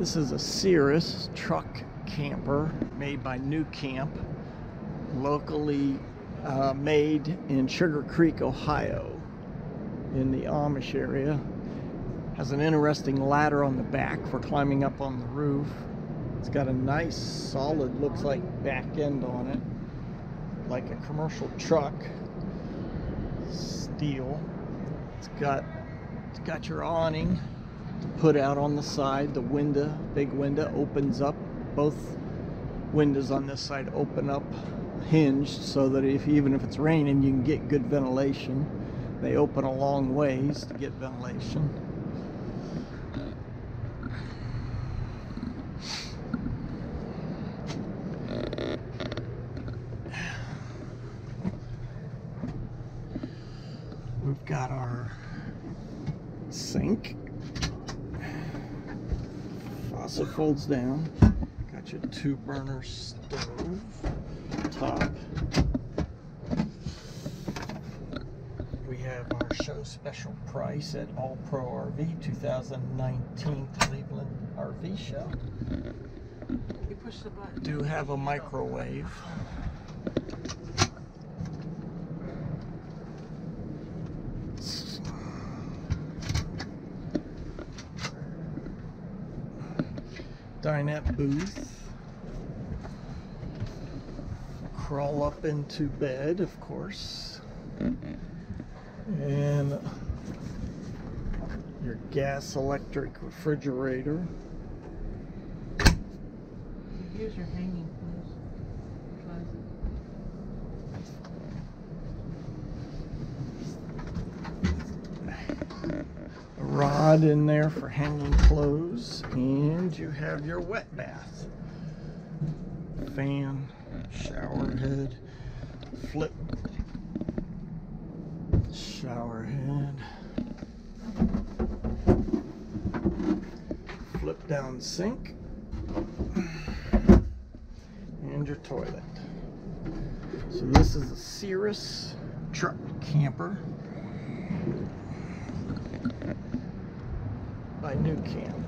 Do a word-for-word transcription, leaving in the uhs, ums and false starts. This is a Cirrus truck camper made by NuCamp, locally uh, made in Sugar Creek, Ohio, in the Amish area. Has an interesting ladder on the back for climbing up on the roof. It's got a nice, solid, looks like back end on it, like a commercial truck, steel. It's got, it's got your awning to put out on the side. The window, big window, opens up. Both windows on this side open up, hinged, so that if even if it's raining, you can get good ventilation. They open a long ways to get ventilation. We've got our sink. Faucet folds down. Got your two burner stove top. We have our show special price at All Pro R V twenty nineteen Cleveland R V show. You push the button. Do have a microwave. Dinette booth. Crawl up into bed, of course. And your gas electric refrigerator. Here's your hanging clothes. Rod in there for hanging clothes, and you have your wet bath, fan, shower head, flip, shower head, flip down sink, and your toilet. So this is a Cirrus truck camper by NuCamp.